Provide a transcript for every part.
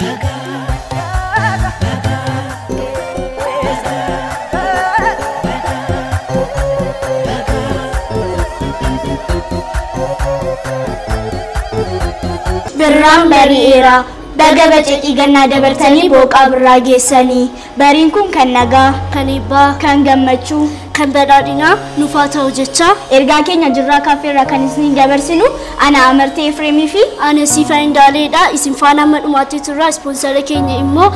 Berang dari era daga becek ikan nada bertani boka berragesani baringkun kan naga kaniba kan gammachu kan beradina nufata ujecha erga kenya jirra kafira kan isni gabersinu ana amarte fremi fi ana sifain daleda isin fana man umati turra sponsor kenya immo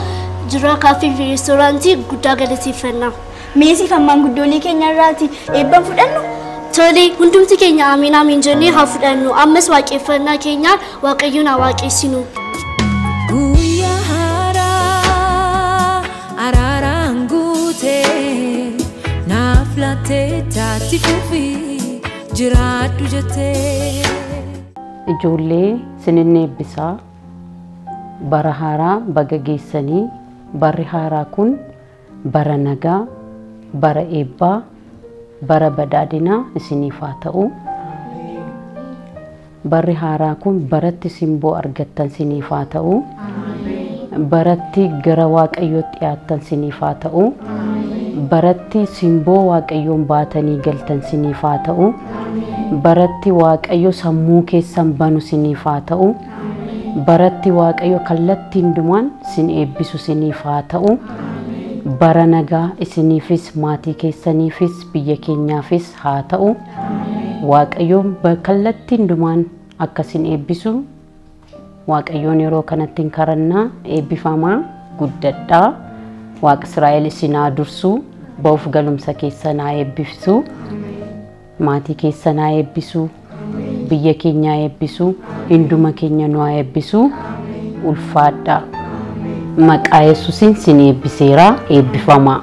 jirra kafira restauranti gudda galati fenna mesi kan manguddoli kenya rati ebban fudanno Tadi untuk tikenya amina minjani hafudanu ammes waqifna kenya waqiyuna waqisinu Guya hara ararangute naflate tatifufi jiratu jate Ijole sinenne bisa barahara bagagesani barihara kun baranaga baraeba bara badadina isinifa ta'u barri hara kun baratti simbo argattan sinifa ta'u baratti gara waqayyot yattan sinifa ta'u baratti simbo waqayyon batani galtan sinifa ta'u baratti waqayyo sammu keessan banu sinifa ta'u baratti waqayyo kallattin duman sin ebisu sinifa ta'u baranaga isinifis mati keessanifis biyya keenyaafis haa ta'u Waaqayyoon kallattiin dumaan akkasin eebbisu Waaqayyoon yeroo kanatti karannaa eebbifamaa guddadhaa Waaqa Israa'el isinaa dursu ba'uuf galumsa keessanaa eebbisu maatii keessanaa eebbisu biyya keenyaa eebbisu hinduma keenya nu eebbisu ulfaadha Maka Yesusin sini bisera ebifama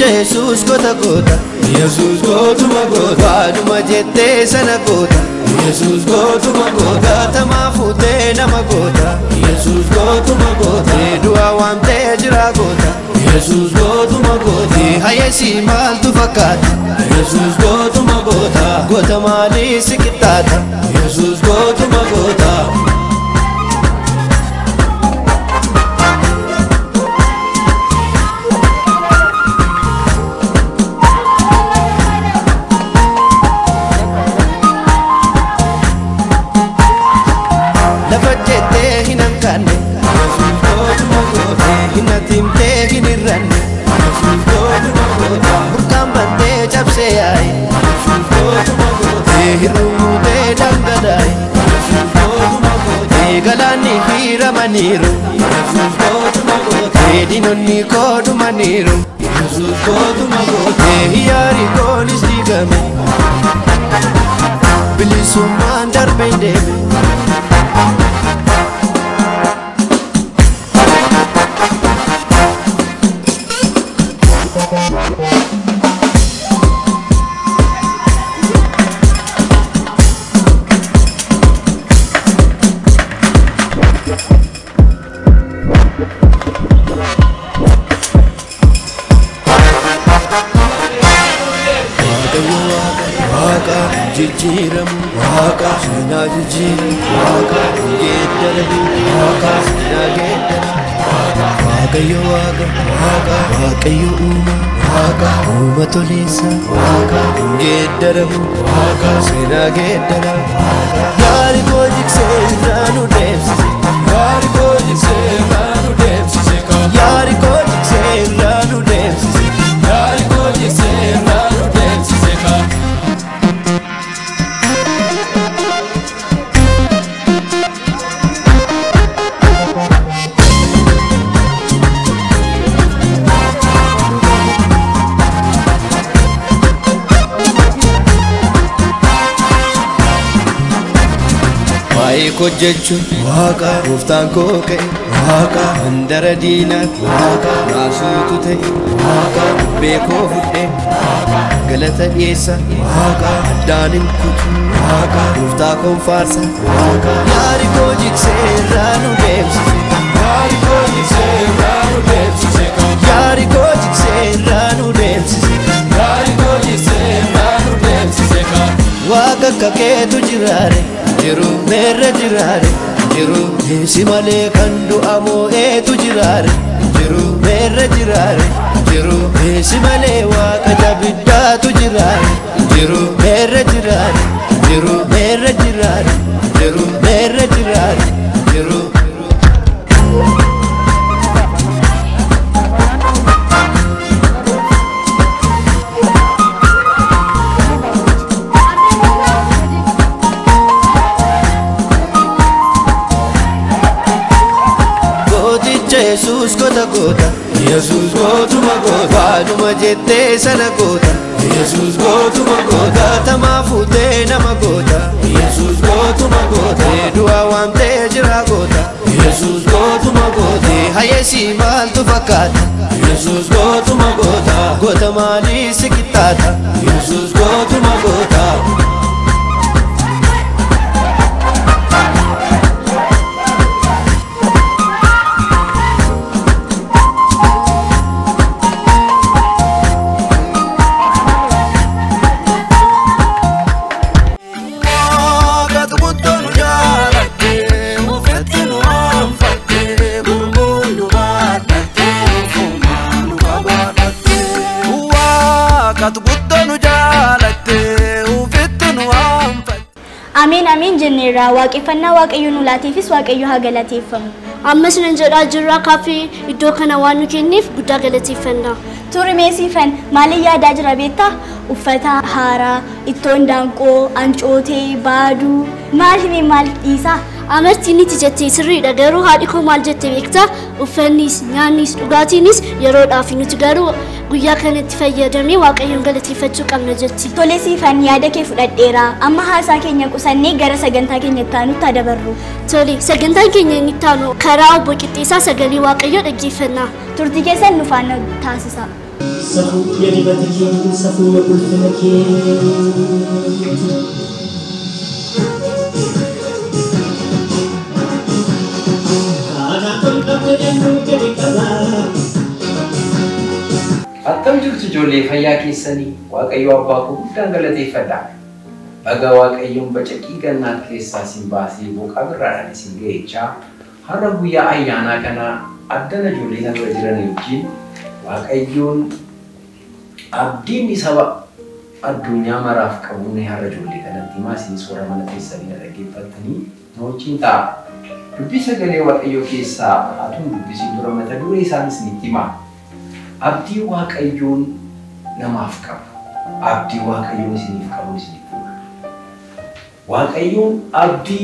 Jesus goda goda Jesus goda goda majete sana goda Jesus goda goda tamafute namagoda Jesus goda goda dua wamte jira goda Jesus goda goda hayesi mal tu fakat Jesus goda goda goda mali sikitata Jesus goda goda Maniru, Jesus go to Magoda. He didn't go to Maniru, Jesus go to Magoda. He already gone is the game. Please, someone that made it. وايكو ججو واقا وفتان كوكي واقا هندر دينات واقا راسوتو تي واقا بيكو هدي واقا غلطة إيسا واقا دانم كتو واقا وفتاكم فارسا واقا ياري كوجيك سيرانو بيبسي ياري كوجيك سيرانو بيبسي ياري كوجيك سيرانو بيبسي ياري كوجيك سيرانو بيبسي واقا كاكيتو جراري jiru mere jirare jiru simale kandu amo etu jirare jiru mere jirare jiru simale waqata bidda tu jirare jiru mere jirare jiru mere jirare jiru mere jirare jiru Jesus goda goda Jesus goduma goda vaduma jette sana goda Jesus goduma goda tamafute nama goda Jesus goduma goda dua wante jira goda Jesus goduma goda hayesi mal tu fakata Jesus goduma goda godamali sikitata Jesus goduma goda Amin amin jenera waqifannaa waaqayyoon ulaateefis waaqayyo haa galateeffamu. Ammas nan jedhaa jirra kafi iddoo kana waan nu kenniif guddaa galateeffannaa. Turmeesiifan maali yaadaa jira beektaa uffata haaraa ittoon daanqoo ancootee baaduu maali maal dhiisaa amartiin itti jettee sirriidha garuu haadhi koo maal jettee beektaa uffannis nyaannis dhugaatiinis yeroodhaaf nuti garuu guyyaa kanatti fayyadamee waaqayyoon galateeffachuu qabna jetti. Tolesiifan yaada kee fudhadheera amma haasaa keenya qusannee gara sagantaa keenyatti aanutti adabarru. Tole sagantaa keenya ni taanu karaa obbo Qixxeessaa sagalee waaqayyoo dhaggeeffannaa. Turtii keessan nu faana taasisa. Safuu yadibata kee safuu bulfina kee Akam jirtu jollee fayyaa keessanii waaqayyo abbaa koo guddaan galateeffadha. Baga waaqayyoon bacaqii gannaat keessaa sin baasee boqaa birraadhaan isin ga'echaa har'a guyyaa ayyaanaa kanaa addana jollee irra jiran wajjin waaqayyoon abdiin saba addunyaa maraaf qabu ne har'a jollee kanatti himaa isin suura mana keessanii dhaggeeffattanii noochiin ta'a. Dubbii sagalee waaqayyoo keessaa aduun dubbisiin dura mata duree isaanis ni himaa. Abdi waaqayyoon namaaf qabu. Abdi waaqayyoon isiniif qabu isiniif qabu. Waaqayyoon abdi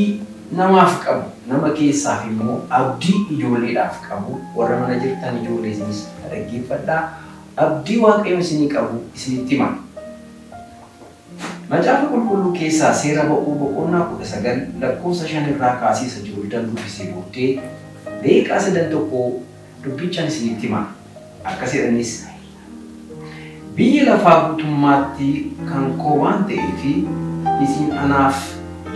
namaaf qabu. Nama keessaaf immoo abdi ijoolleedhaaf qabu. Warra mana jirtan ijoollee isinis dhaggeeffadhaa. Abdi waaqayyoon isinii qabu isinitti hima. Macaafa qulqulluu keessaa seera ba'uu boqonnaa 19:5 irraa kaasee isa jiru dandubbisee booddee beekaa 9 dubbichaan isinitti hima. Akkasiinis biyya lafaa guutummaatti kan koo waan ta'eefi isin anaaf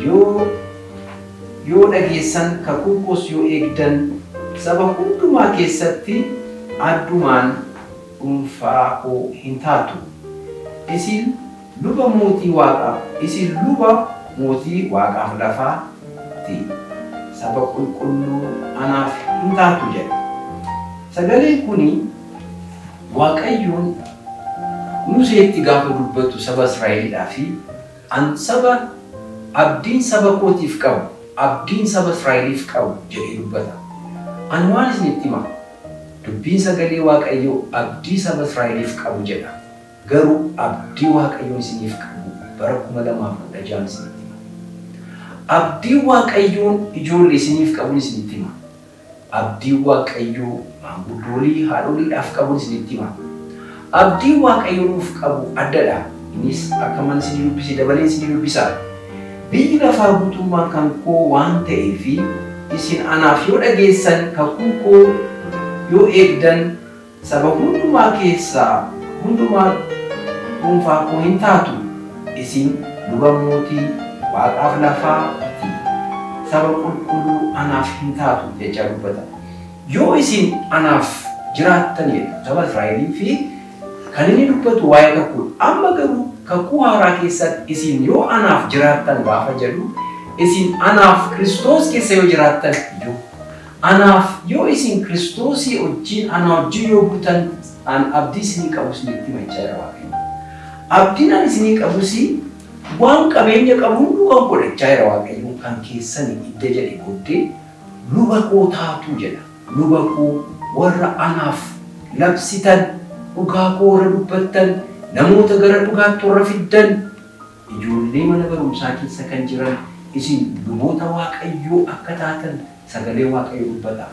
yoo dhageessan kakuukoos yoo eegdan saba hundumaa keessatti addumaan dhuunfaa koo hin taatu. Isin luba mootii waaqaaf lafaatti saba qulqulluu anaaf hin taatu jedha. Sagaleen kuni Waaqayyoon Museetti gaafa dubbatu saba Israa'elidhaafi saba abdiin saba kootiif qabu abdiin saba Israa'eliif qabu jedhee dubbata. Ani waan isinitti hima dubbiin sagalee waaqayyoo abdii saba Israa'eliif qabu jedha. Garuu abdii waaqayyoo isiniif qabu bara 2026 isinitti hima. Abdii waaqayyoon ijoollee isiniif qabu isinitti hima. Abdii waaqayyoo maanguddoolii haadholiidhaaf qabu isinitti hima. Abdii waaqayyoo nuuf qabu addadha. Innis akka man isinii dubbisee dabalee isinii dubbisa. Bila farbutuma kanko waan ta'eefi isin anaaf yoo dhageessan kakuu yoo eegdan sababa hundumaa keessaa hundumaa dhuunfaa koo hin taatu isin lubamootii waaqaaf lafaati sababa qulqulluu anaaf hin taatu jecha dubbata. Yoo isin anaaf jiraattanidha sababa Israa'eliin fi kan inni dubbatu waa'ee kakuu amma garuu kakuu haaraa keessatti isin yoo anaaf jiraattan gaafa jedhu isin anaaf Kiristoos keessa yoo jiraattan jedhu anaaf yoo isin Kiristoosii wajjin ana wajjin yoo butan an abdii isinii qabus itti machaa waaqa. Abdiin an isinii qabus waan qabeenya qabu hundumaa godhachaa waaqayyoon kan keessan hidda jedhe booddee luba koo taatu jedha. Luba koo warra anaaf labsitan dhugaa koo warra dubbattan namoota gara dhugaatti warra fiddan ijoollee mana barumsaa keessa kan jiran isin luboota waaqayyoo akka taatan sagalee waaqayyoo dubbatan.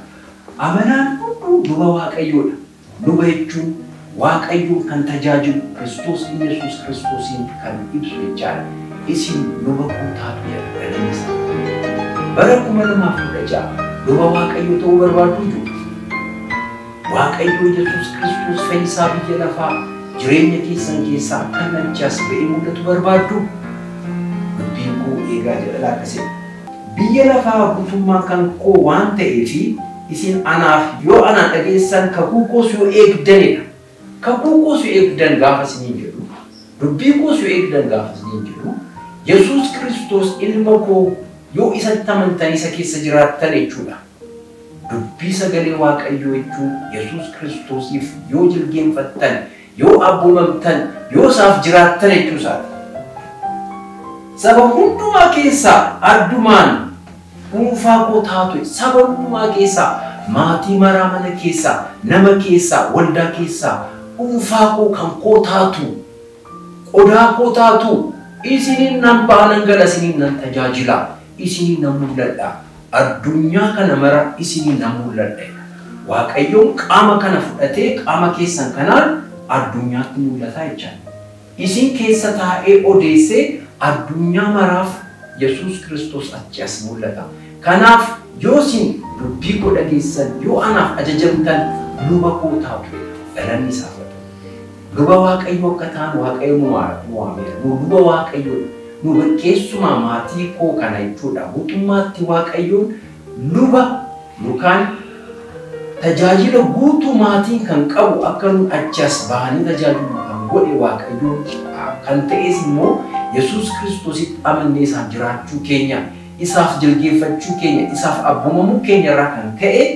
Amanaan hunduu luba waaqayyoodha. Luba jechuun waaqayyoo kan tajaajilu Kiristoos Yesuus Kiristoosiin kan ibsu jechaadha. Isin luba koo taatu jedha. Bara 2016 luba waaqayyoo ta'uu barbaadu jiru. Waaqayyoo Yesuus Kiristoos fayyisaa biyya lafaa jireenya keessan keessaa akka manchaas ba'ee mul'atu barbaaddu dubbiin koo eegaa jedhala akkasii. Biyya lafaa guutummaa kan koo waan ta'eefi isin anaaf yoo anaan dhageessan kakuu koos yoo eegdanidha. Kakuu koos yoo eegdan gaafa isiniin jedhu dubbii koos yoo eegdan gaafa isiniin jedhu Yesuus Kiristoos ilma koo yoo isatti amantan isa keessa jiraattan jechuudha. Dubbii sagalee waaqayyoo jechuun Yesuus Kiristoosiif yoo jilgeenfattan yoo abbumamtan yoo isaaf jiraattan jechuusaati. Saba hundumaa keessaa addumaan dhuunfaa koo taatu saba hundumaa keessaa maatii maraa mana keessaa nama keessaa waldaa keessaa dhuunfaa koo kan koo taatu qodaa koo taatu isiniin nan baanan gala isiniin nan tajaajila isiniin nan mul'adha addunyaa kana mara isiniin nan mul'adha. Waaqayyoon qaama kana fudhatee qaama keessan kanaan addunyaatti mul'ataa jechaadha. Isin keessa taa'ee odeessee addunyaa maraaf Yesuus Kiristoos achi as mul'ata. Kanaaf yoo isin dubbii koo dhageessan yoo anaaf ajajamtan luba koo taatu dhalanni isaa fudhatu. Luba waaqayyoo akka ta'an waaqayyo nu waameera. Nu luba waaqayyoo nu bakkeessuma maatii koo kana jechuudha. Guutummaatti waaqayyoon luba yookaan tajaajila guutuu maatiin kan qabu akka nu achi as bahanii tajaajilu kan godhe waaqayyoon kan ta'es immoo Yesuus Kiristoositti amannee isaan jiraachuu keenya isaaf jilgeeffachuu keenya isaaf abbumamuu keenya irraa kan ka'e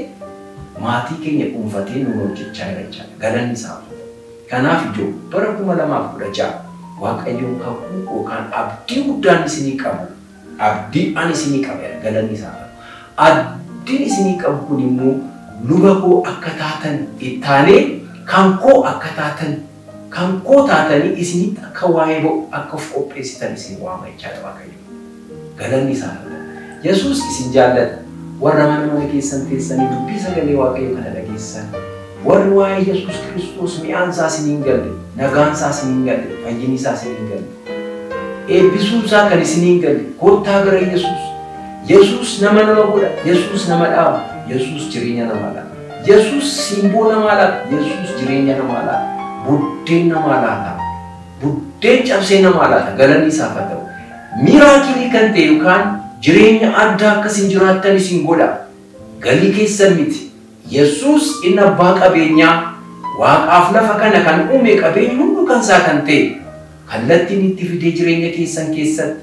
maatii keenya dhuunfatee nu hojjechaa jira galanni isaaf. Kanaaf ijoo bara 2016 waaqayyoon kakuu yookaan abdii guddaan isinii qabu abdii ani isinii qabu galanni isaaf. Abdiin isinii qabu kun immoo luba koo akka taatan ittaanee kan koo akka taatan kan koo taatanii isinitti akka waa'ee ba'u akka of qopheessitan isin waama jechaadha waaqayyo. Galanni isaa Yesuus isin jaallata warra mana keessan teessanii dubbii sagalee waaqayyo kana dhageessan warri waa'ee Yesuus Kiristoos mi'aan isaa isiniin galle nagaan isaa isiniin galle fayyinni isaa isiniin galle eebbisuu isaa kan isiniin galle kottaa gara Yesuus. Yesuus nama godha. Yesuus nama dhaaba. Yesuus jireenya namaa laata. Yesuus simboo namaa laata. Yesuus jireenya namaa laata. Buddeen namaa laata. Buddeen cabsee namaa laata. Galanni isaaf haa ta'u. Miraakilii kan ta'e yookaan jireenya addaa akkasiin jiraattan isin godha. Galii keessan miti. Yesuus inni abbaa qabeenyaa waaqaaf lafa kana kan uume qabeenyi hunduu kan isaa kan ta'e kallattiin itti fidee jireenya keessan keessatti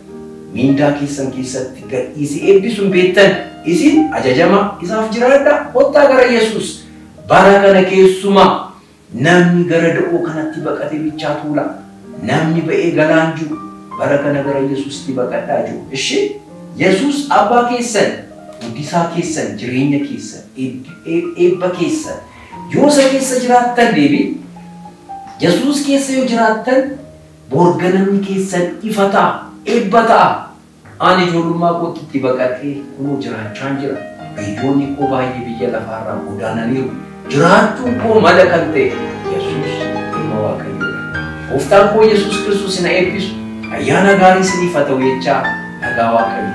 mindaa keessan keessatti gadhiisee eebbisuun beektan isin ajajama isaaf jiraadha kottaa gara Yesuus. Bara kana keessuma namni gara da'oo kanatti baqatee bichaatu ula namni ba'ee galaan jiru bara kana gara Yesuusitti baqadhaa jiru. Ishi Yesuus abbaa keessan guddisaa keessan jireenya keessan eebba keessan yoo isa keessa jiraattan deebi Yesuus keessa yoo jiraattan borga namni keessan ifataa. Eebba ta'a. Ani ijoollummaa kootti itti baqatee kunuu jiraachaa jira. Biyyoonni koo baay'ee biyya lafaarraa godaananiiru. Jiraachuun koo mala kan ta'e Yesuus ilma waaqayyoodha. Gooftaan koo Yesuus Kiristoos na eebbisu ayyaana gaarii isiniif haa ta'u jechaa دعواكم.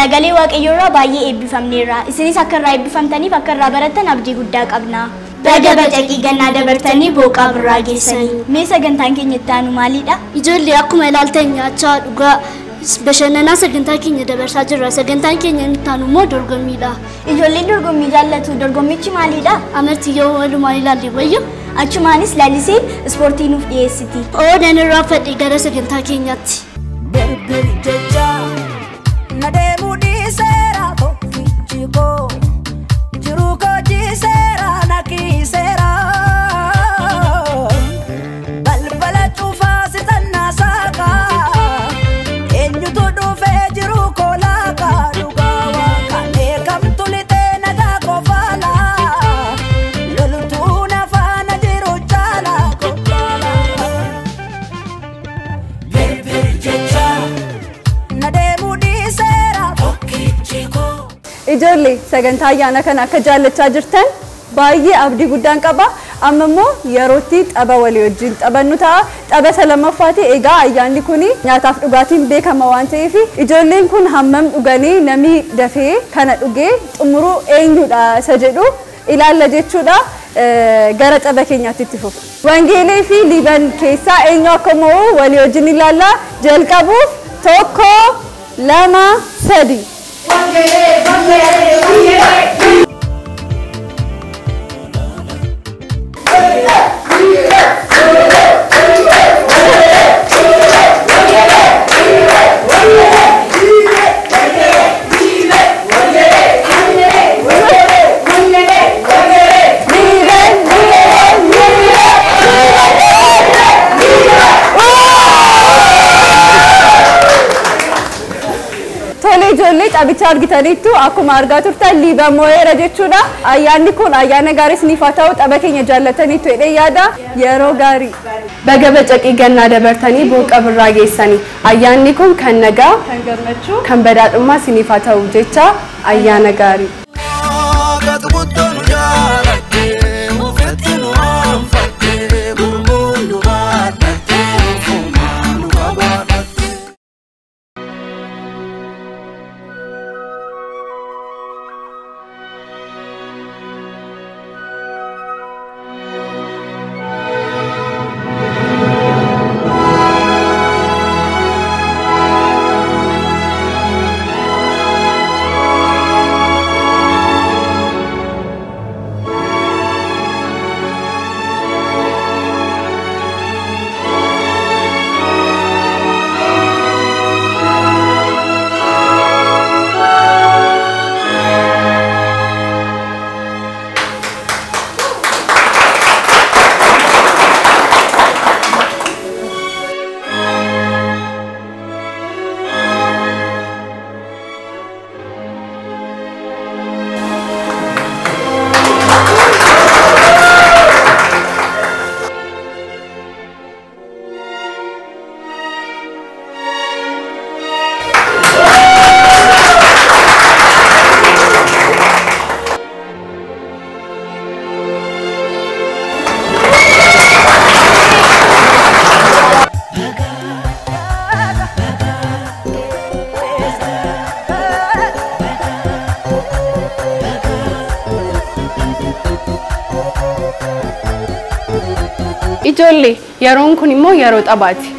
Sagale waq iyyora baay'ee eebbifamneerra. Isini sakkarraa eebbifamtaniif akka irraa barattan abdii guddaa qabna. Baga baqaqii gannaa dabartanii booqaa birraa geessanii. Mee sagantaan keenyatti aanu maalidha? Ijoollee akkuma ilaaltan nyaachaa dhugaa bashannanaa sagantaa keenya dabarsaa jirra. Sagantaan keenyatti aanu immoo dorgommiidha. Ijoolleen dorgommii jaallatu. Dorgommichi maalidha? Amartii yoo walumaa ilaalle wayyo. Achumaanis laalisee ispoortii nuuf dhiyeessiti. Oo danirraa fadhi gara sagantaa keenyatti. Berberi jajjaa. Nademu di sera toki chiko, juruko di sera naki sera. Balbala tufa sitana saka, enyu tudu fe juruko laka dukawa. Kanekam tulite naga kovala, lulu tu nafana jiru chala kovala. Berberi jecha, nademu di. Ijoollee sagantaa yaana kana akka jaallachaa jirtan baay'ee abdii guddaan qaba. Amma immoo yerootti xaba walii wajjin xabannu ta'a. Xaba salamaffaati egaa ayyaanni kun nyaataaf dhugaatiin beekama waan ta'eef ijoolleen kun hammam dhuganii nami dafee kana dhugee xumuru eenyudha isa jedhu ilaalla jechuudha. Gara xaba keenyaatti itti fufu. Wangeelii fi liban keessaa eenyu akka mo'u walii wajjin ilaalla jalqabuuf tokko lama sadii. Abichaa argitaniitu akkuma argaa turtan liba mo'eera jechuudha. Ayyaanni kun ayyaana gaarii isiniif haa ta'u xaba keenya jaallataniitu jedhee yaada. Yeroo gaarii baga baqaqii gannaa dabartanii booqa birraa geessanii. Ayyaanni kun kan nagaa, kan gammachuu, kan badhaadhummaa isiniif haa ta'u jecha ayyaana gaarii. Ijoollee yeroon kun immoo yeroo xabaati.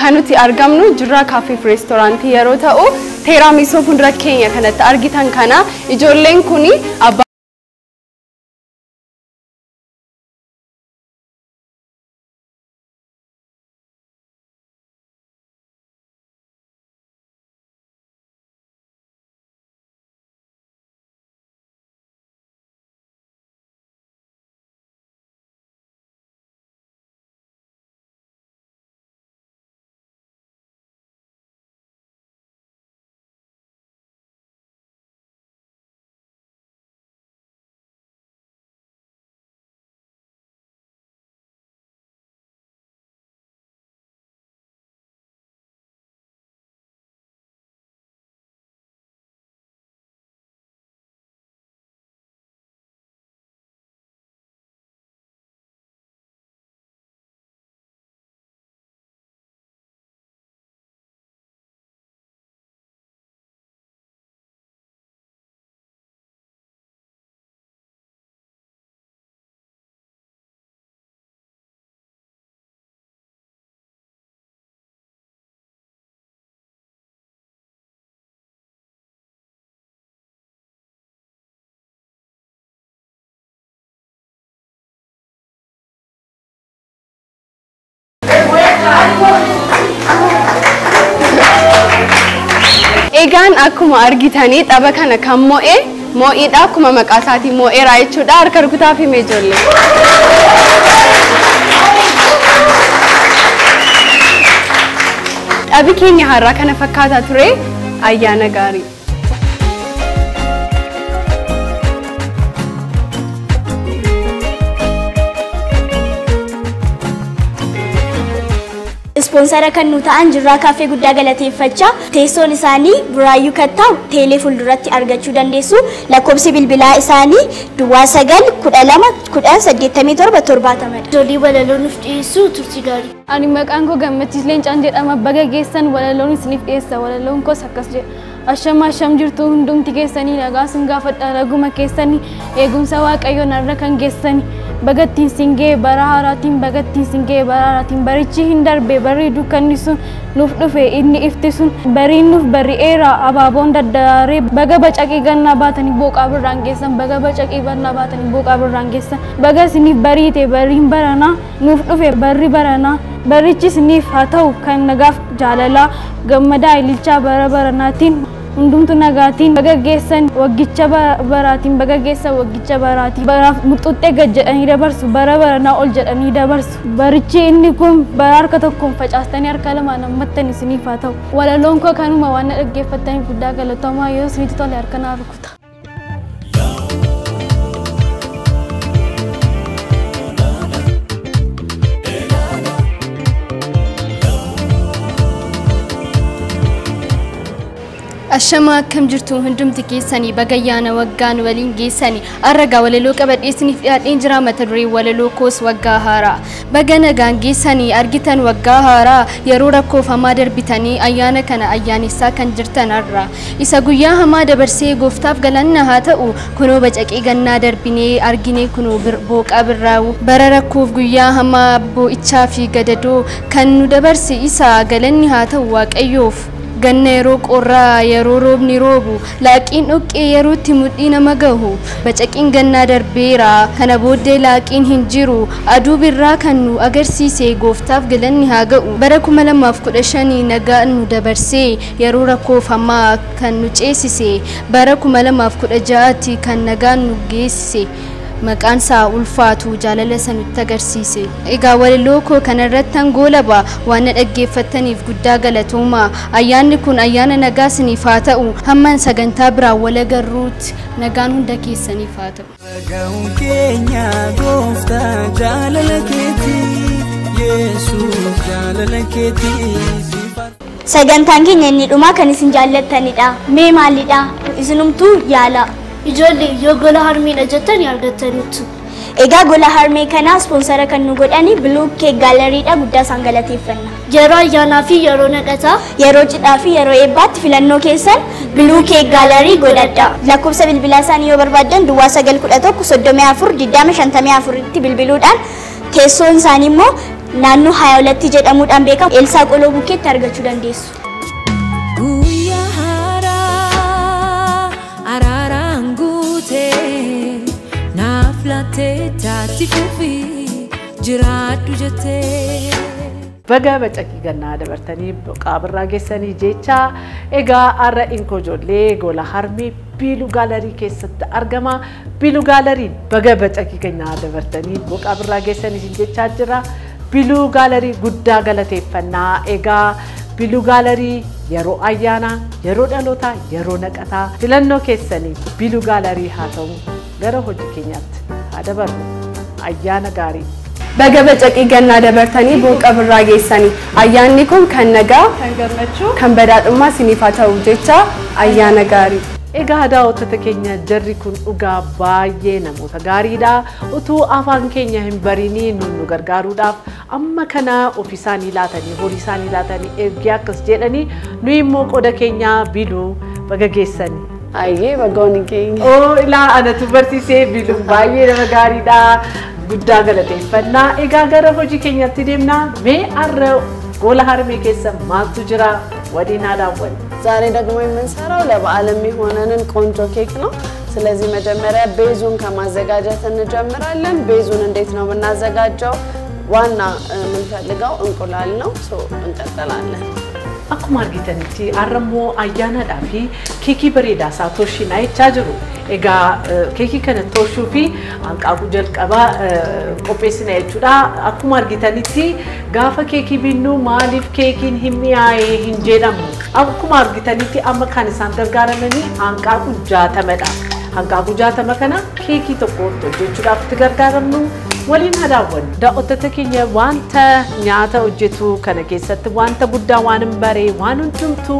Kan nuti argamnu Jirraa Cafe Restaurant yeroo ta'u teeraamisoo fuuldura keenya kanatti argitan kana ijoolleen kun abba أكما أرجيتاني تابا كنا كم موئد أكما مكاساتي موئ رايت شود أركر كتافي مجولي. أبي كيني هارا كنا فكاتا تري أيانا غاري. Sponsor akan nuta anjura kafe gudda galati faca teso nisani burayu katau telefon durati arga cudan desu lakopsi bilbila isani dua sagal kudalama kudan sedih temi torba torba tamat. Jodi wala lonif desu turti gari. Ani mak angko gamat islen canjet ama bagai gesan wala lonif snif esa wala lonko sakasje. Asham asham jur tu hundung tiga sani naga sunggafat ragu mak gesani egum sawak ayo narakan gesani. Bagatin singge baraharatin bagatin singge baraharatin barici hindar bebari dukan disun nuf nufe ini iftisun bari nuf bari era ababon dadare baga bacak igan nabatani bok abur ranggesan baga bacak iban nabatani bok abur ranggesan baga sini bari te bari barana nuf nufe bari barana barici sini fatau kan nagaf jalala gamada ilicha baranatin Undung tu nagatin baga gesan wagicha baratin baga gesa wagicha barati baraf mutute gajat anida barsu barabara na oljat anida barsu barici ini kum barar katok kum facastani arkala mana mattani sini fatau wala longko kanu mawana ge fatani gudda galo toma yo sini tole arkana rukuta Ashama kam jirtu hundum tikisani bagayana waggan walingisani arraga walelo qabad isni fiat injra matadri walelo kos waggahara bagana gangisani argitan waggahara yarura ko famader bitani ayana kana ayani sakan jirtan arra isa guya hamada berse goftaf galanna hatau kuno bacaqi ganna darbini argine kuno birbo qabrraw barara ko guya hama bo ichafi gadado kanu dabarsi isa galanni hatau waqayof Ganero korra yerorob nirobu, lakin ok yeru timudina magahu. Bacakin ganna darbera, kana bodde lakin hinjiru. Adu birra kanu agar sise goftaf galanni haga'u. Barakuma lamma fqudashani naga'nu dabarse yerura kofama kanu chesise. Barakuma lamma fqudajati kan naga'nu gesise. Makan sa ulfatu jalala sanu tagarsise ega waliloko kanarrattan golaba wana dhaggeeffataniif guddaa galatuma ayyaanni kun ayyaana nagaasni faata'u hamman sagantaa bira wala garruut nagaan hunda keessani faata'u nagaan keenya goofta jalala keeti yesuus jalala keeti sagantaan keenya ni dhuma kan isin jaallattanidha mee maalidha isinumtu yaala Ijole yo gola harmi na jatani argatani tu. Ega gola harmi kana sponsor akan nugodani blue cake gallery da gudda sangalatifenna. Yero yanafi yero nadata yero chitafi yero ebat filanno kesan blue cake gallery godadda. Lakubsa bilbilasan yo barbaadan duwa sagal kudhato ku 34 diddama 54 tti bilbiludan keson sanimmo nannu 22 jedhamudhan beekam Elsa qolobu ke targachu dandeessu. Baga bacaki ganna dabartanii qabarraa geessanii jecha egaa arra inko jolle gola harmi bilu gallery keessatti argama bilu gallery baga bacaki ganna dabartanii qabarraa geessanii jecha jira bilu gallery guddaa galateeffannaa egaa bilu gallery yero ayyaana yero dhaloota yero naqataa filanno keessanii bilu gallery haa ta'u gara hoji keenyatti adabar ayyaana gaarii baga bacaqi ganna dabartani boqa birraa geessani ayyaanni kun kan nagaa kan gammachu kan badadhummaa sinifata'u jecha ayyaana gaarii ega hadaawota keenya jarri kun dhugaa baay'ee namoota gaariidha utuu afaan keenya hin barini nu gargaaruudhaaf amma kana ofiisaanii laatanii horii isaanii laatanii ergiyaa kas jedhani nu immoo qoda keenya bilu baga geessani Aye, bagoni keng. Oh, ila ana tu berarti saya belum bayar negari dah gudda galatay. Pernah ega gara hoji kengya tidemna me arro golahar me kesa matujra wadina dawan. Zari dagumai mensarau leba alami huanan konco kekno. Selesai macam merah bezun kama zagaja sana jam merah lem bezun anda itu nama nazagajo wana menfat legau engkau lalno so engkau talan. akkuma argitanitti arrammoo ayyaanaadhaaf keekii bareedaa isaa torshinaacha jiru egaa keekii kana torshuu fi anqaaquu jalqaba qopheessina jechuudha akkuma argitanitti gaafa keekii binnu maaliif keekiin himmiyaa'ee hin jedhamu akkuma argitanitti amma kan isaan gargaaramanii anqaaquu 60dha anqaaquu 60 kana keekii tokko jechuudhaaf itti gargaaramnu waliin hadaawwan da'ottata keenya wanta nyaata hojjetu kana keessatti wanta guddaa waanin baree waan hundumtuu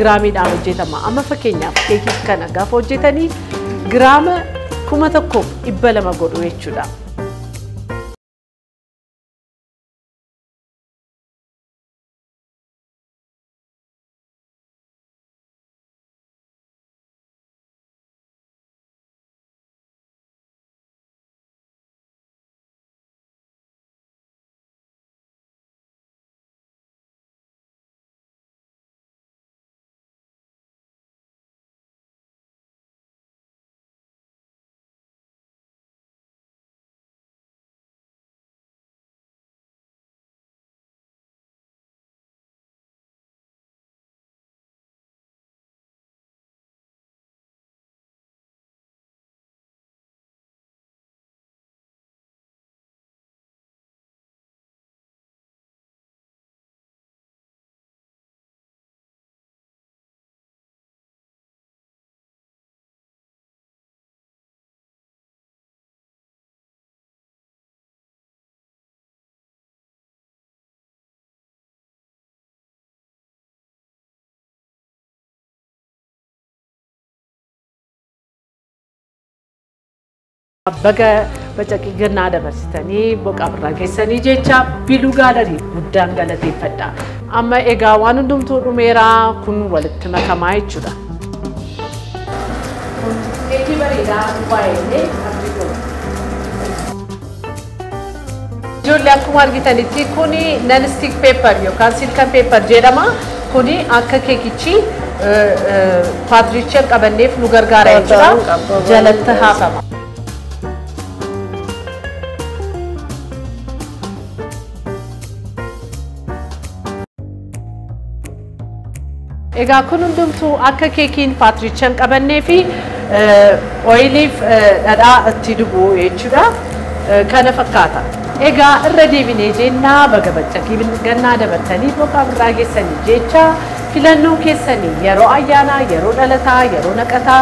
graamiidhaan hojjetama amma fakkeenyaaf keekii kana gaafa hojjetanii graama 1200 godhu jechuudha. Baga bacaki ganna dabarsitanii boqa birraa geessanii jecha bilugaa dari guddaan galateeffadha amma egaa waan hundumtuu dhumeera kun walitti makamaa jechuudha keekii bareedaa waayee Julia kuma argitanitti kuni non-stick paper yookaan silka paper jedhama kuni akka keekichi patrichel qabanneef nu gargaara jechuudha jalatti haasama Egaa kun hundumtuu akka keekiin patrichel qabannee fi oiliif dhadhaa itti dibu jechuudha kana fakkaata. Egaa irra deebinee jennaa baga baccaqii gannaa dabartanii boqaa birraa geessanii jecha filannoo keessanii yeroo ayyaanaa, yeroo dhalataa, yeroo naqataa,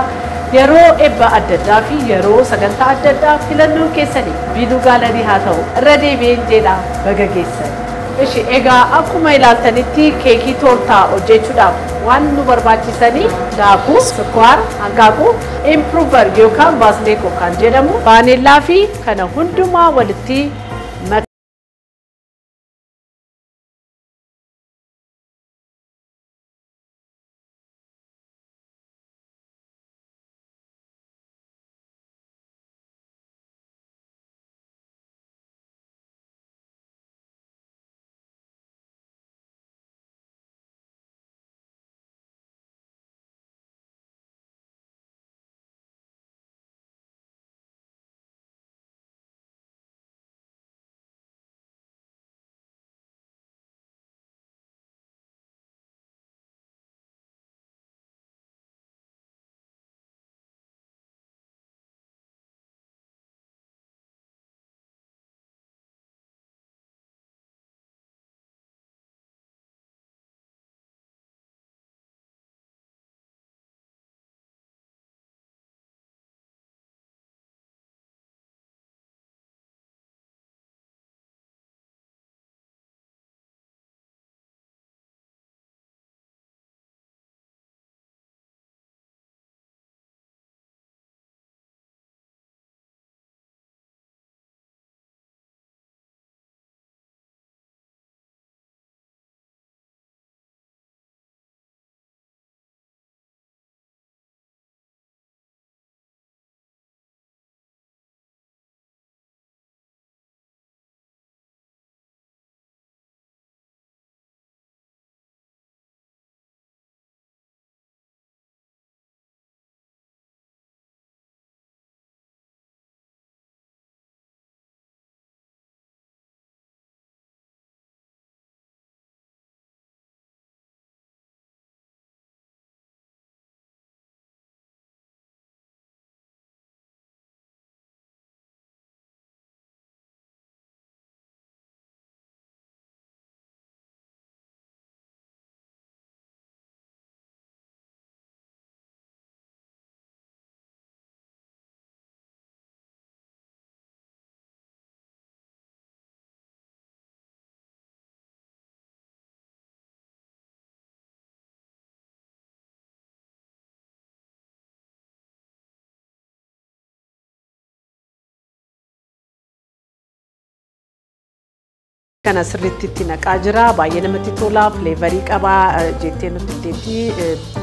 yeroo eebba adda addaa fi yeroo sagantaa adda addaa filannoo keessanii biluu gaalanii haa ta'u irra deebiin jedha baga geessanii. Eshi egaa akkuma ilaaltanitti keekii tortaa hojjechuudhaaf waan nu barbaachisanii daakuu sukkaara anqaaquu improver yookaan baasneekoo kan jedhamu baanellaa fi kana hundumaa walitti Karena seriti nak ajarah, bayar nama itu lah, flavorik apa jadian itu teti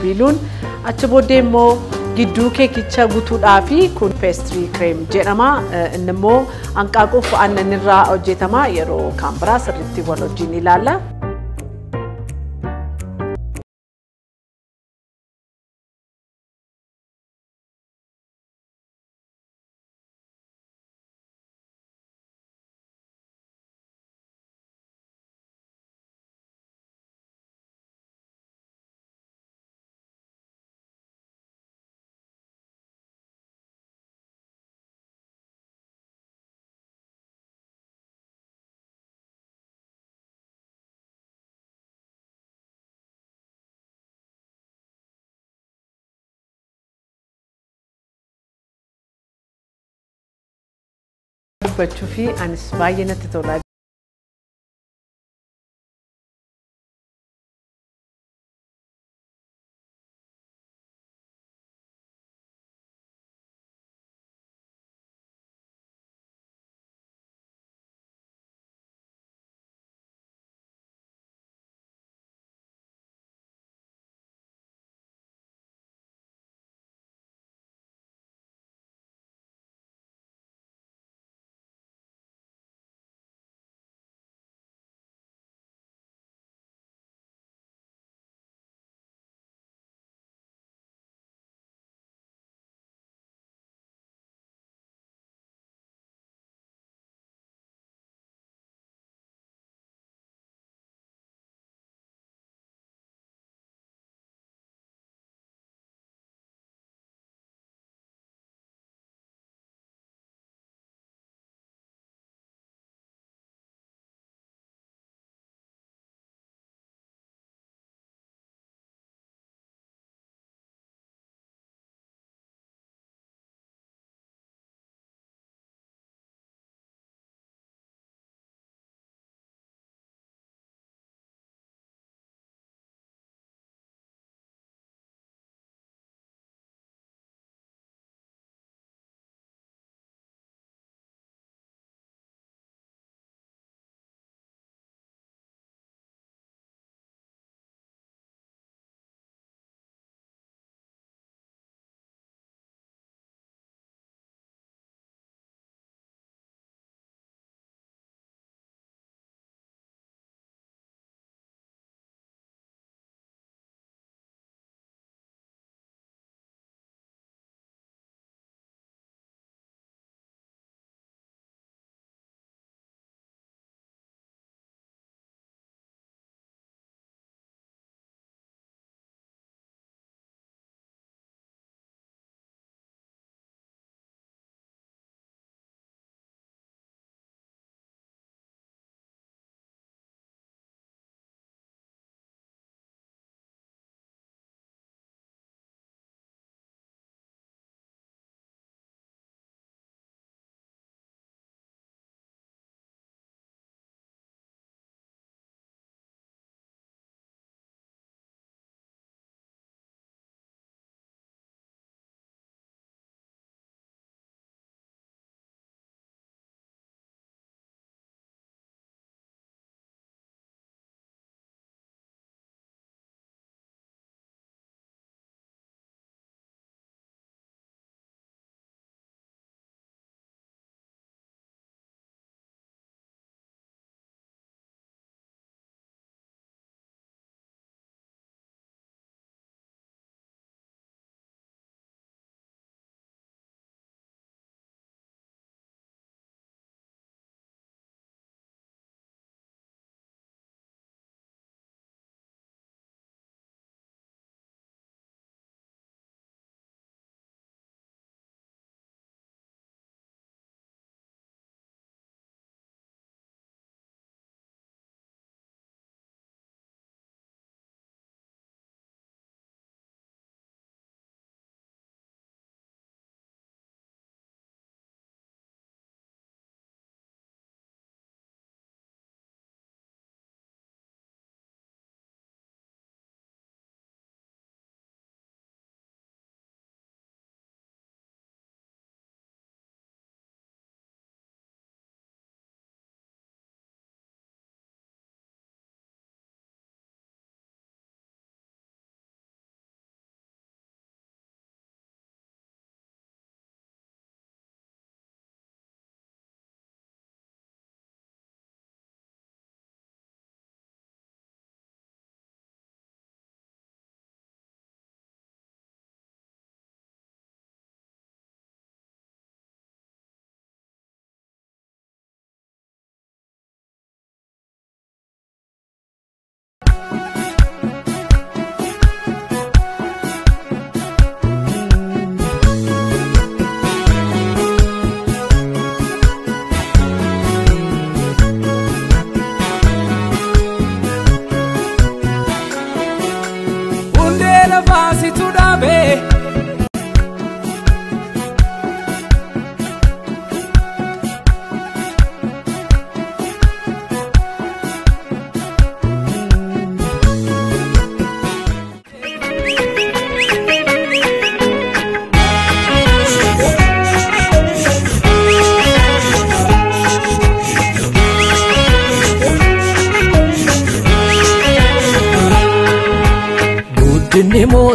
bilun, acabo demo gidu ke kiccha gutu dafi kun pastry cream, jenama nemo angka aku faan nira ojetama yero kambra seriti walau jinilala. بتشوفي عن سباينة تطلع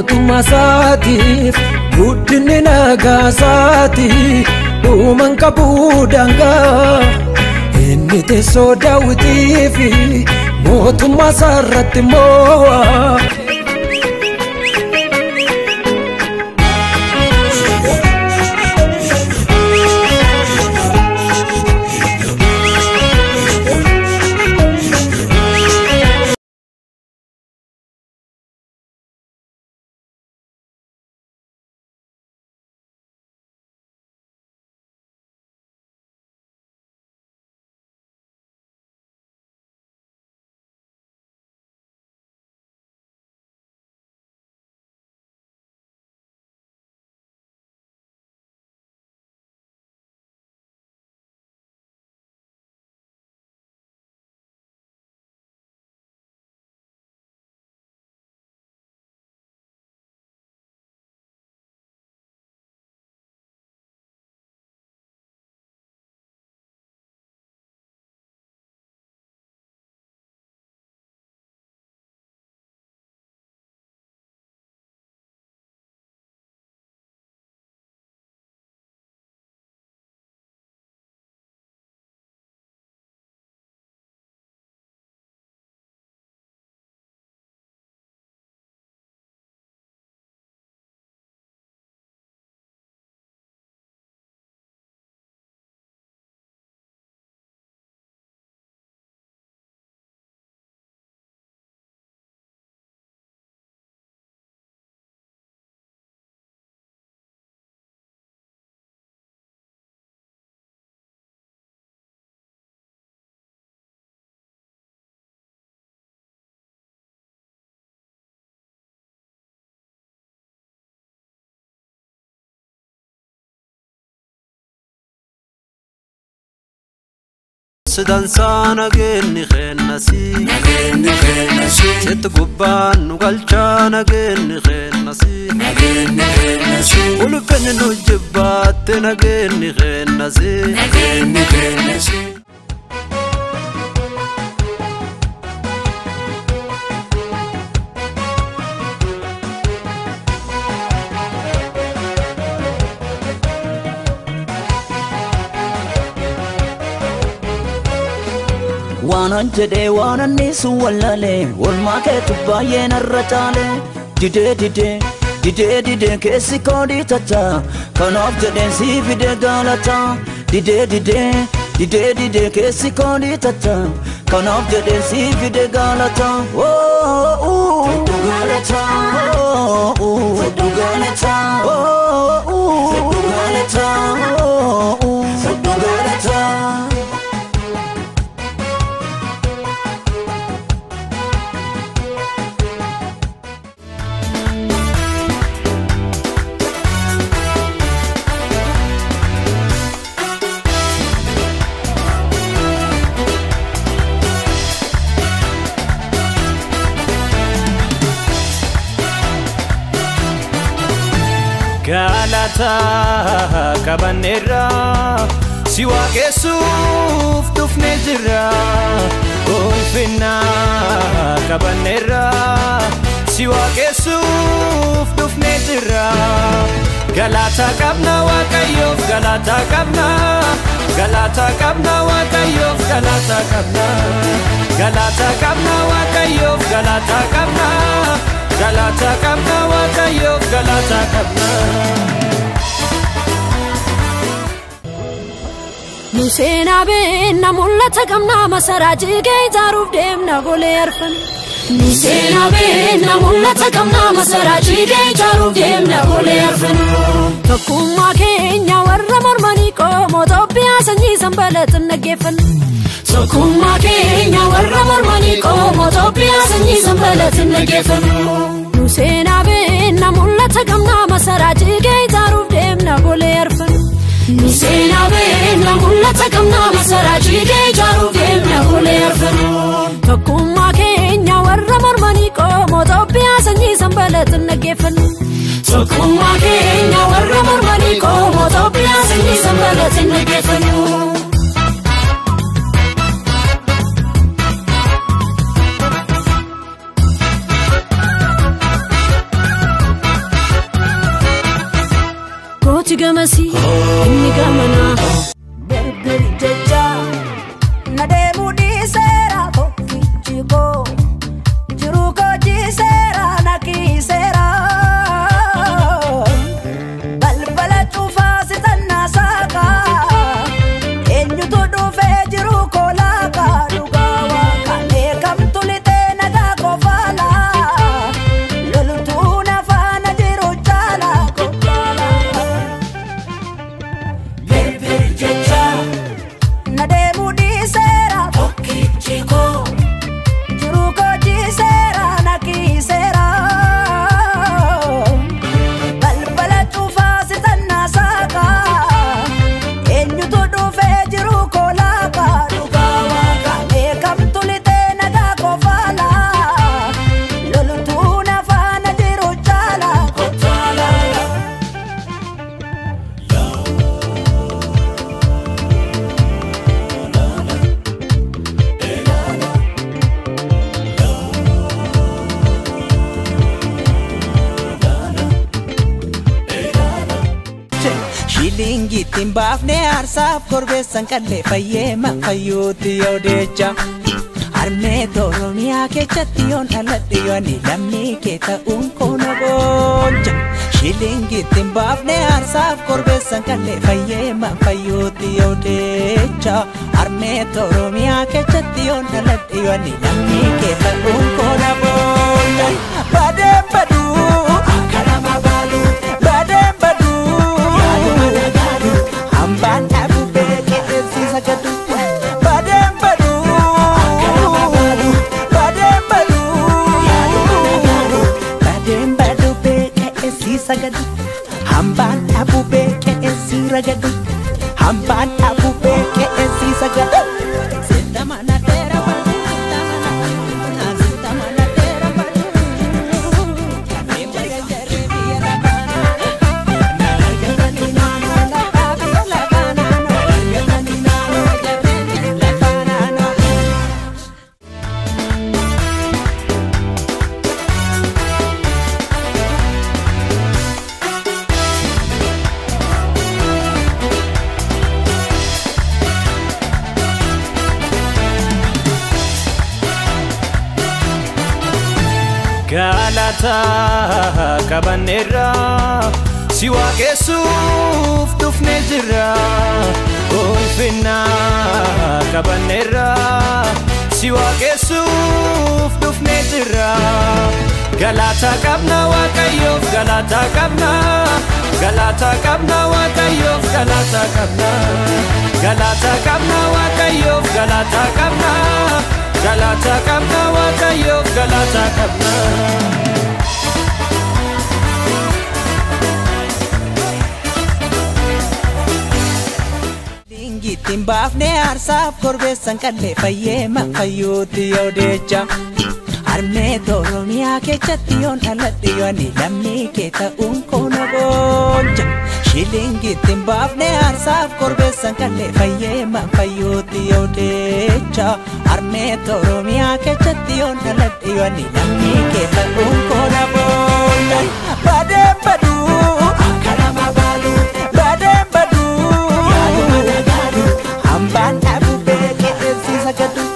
mootummasaatiif guddinni nagaasaatiif dhuman qabuu dangaa inni teessoo daawitiif mootummasaarratti moo'a. Sidansa nageenni khennasi nageenni khennasi set gubban nugalcha nageenni khennasi nageenni khennasi ulfen nujbat nageenni khennasi nageenni khennasi. Wanan jede wanan nisu walale, walma ke tubaye narratale. Dide dide, dide dide kesi kodi tata, kanaf jede zivide galata. Dide dide, dide dide kesi kodi tata, kanaf jede zivide galata. Oh, fetu galata, oh, fetu galata, oh, fetu galata, oh, fetu galata. Galata kabanera siwa kesuf tufnejra ulfina kabanera siwa kesuf tufnejra galata kabna wa kayof galata kabna galata kabna wa kayof galata kabna Nusena bina mullata kamna masaraji gay zaruf demna golerfan. Nusena bina mullata kamna masaraji gay zaruf demna golerfan. Takuma Kenya warra mormani ko motopia sanyi sambalat nagefan. Takuma Kenya warra mormani ko motopia sanyi sambalat nagefan. Nusena bina mullata kamna masaraji gay zaruf demna golerfan. Nusena bina mullata kamna masaraji gay zaruf demna golerfan. Takuma Kenya warra mormani ko motopia sanyi sambalat nagefan. Takuma Kenya warra mormani ko motopia sanyi sambalat nagefan. Nusena bina mullata kamna masaraji gay zaruf demna golerfan. Takuma Kenya warra mormani ko motopia sanyi sambalat nagefan. Takuma Kenya warra mormani ko motopia sanyi sambalat nagefan. Nusena bina mullata kamna masaraji gay zaruf demna golerfan. Takuma Kenya warra mormani ko motopia sanyi sambalat nagefan. Baafne arsaaf korbeessan qallee fayyeema fayyuutti yoo deecha harmee Oromiyaa kechatti yoon alatti yooni lammii kee ta'uun koona gooncha shilingittiin baafne arsaaf korbeessan qallee fayyeema fayyuutti yoo deecha harmee Oromiyaa kechatti yoon alatti yooni lammii kee ta'uun koona gooncha badee baduu Hamban Abu Bakar Esi Ragadu Hamban Abu Bakar Esi Sagadu Sita mana tera padu Sita mana tera padu Galata kabanera siwa kesuf tufne jira ulfina kabanera siwa kesuf tufne jira galata kabna wakayof galata kabna Galata kabna wakayof galata kabna Lingi timbaafne arsaaf korbeessan qallee fayyeema fayyuutti yoo deecha harmee Oromiyaa kechatti yoon alatti yooni lammii kee ta'uun koona gooncha shilingittiin baafne arsaaf korbeessan qallee fayyeema fayyuutti yoo deecha harmee Oromiyaa kechatti yoon alatti yooni lammii kee ta'uun koona gooncha badee baduu akkanama baaluu badee baduu yaaduma nagaaduu hambaan dhaabuu beekee eegsiisa gaduu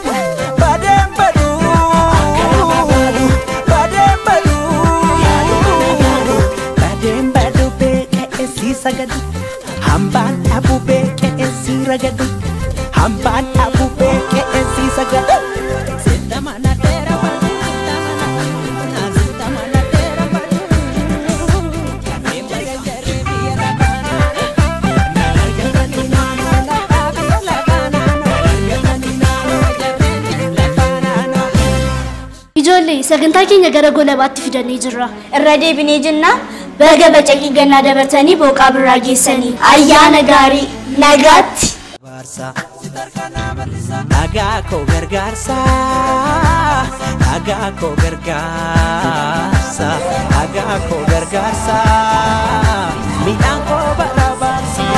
Hamban Abu Bakar Esi Ragadu Hamban Abu Bakar Esi Sagadu Sita mana tera padu Sita mana tera padu Ijolli sagantaa keenya gara golabaatti fidanii jirra irra deebinee jenna Baga baca gigana dabatani buka beragisani ayah negari negati. Agak kau bergarsa, minang kau berabasa.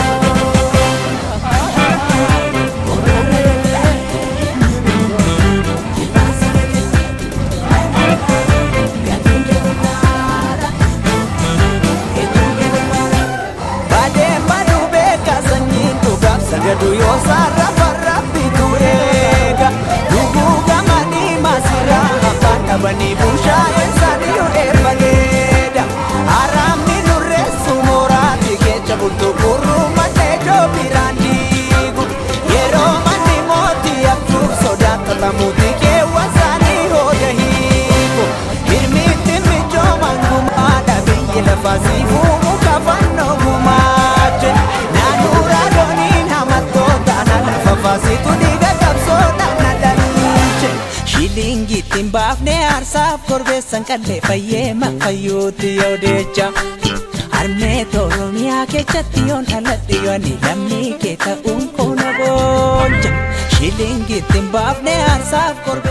Sagadu yo saraparapi turega Dugu gamani masira Apata bani busha Ensadiyo erbaleda Arami nure sumora Dikecha buntu kuru Matejo pirandigu Yero mani moti Aktu sodata tamuti Kewasani hoja hiku Mirmiti mijo mangumada Biye nafasi Mumu kafano gumache Nanura doni torbe sankalle paye makayuti odecha arne toromia ke chation halatiyo ni lamni ke ta unko na boncha shilingi timbabne asaf korbe.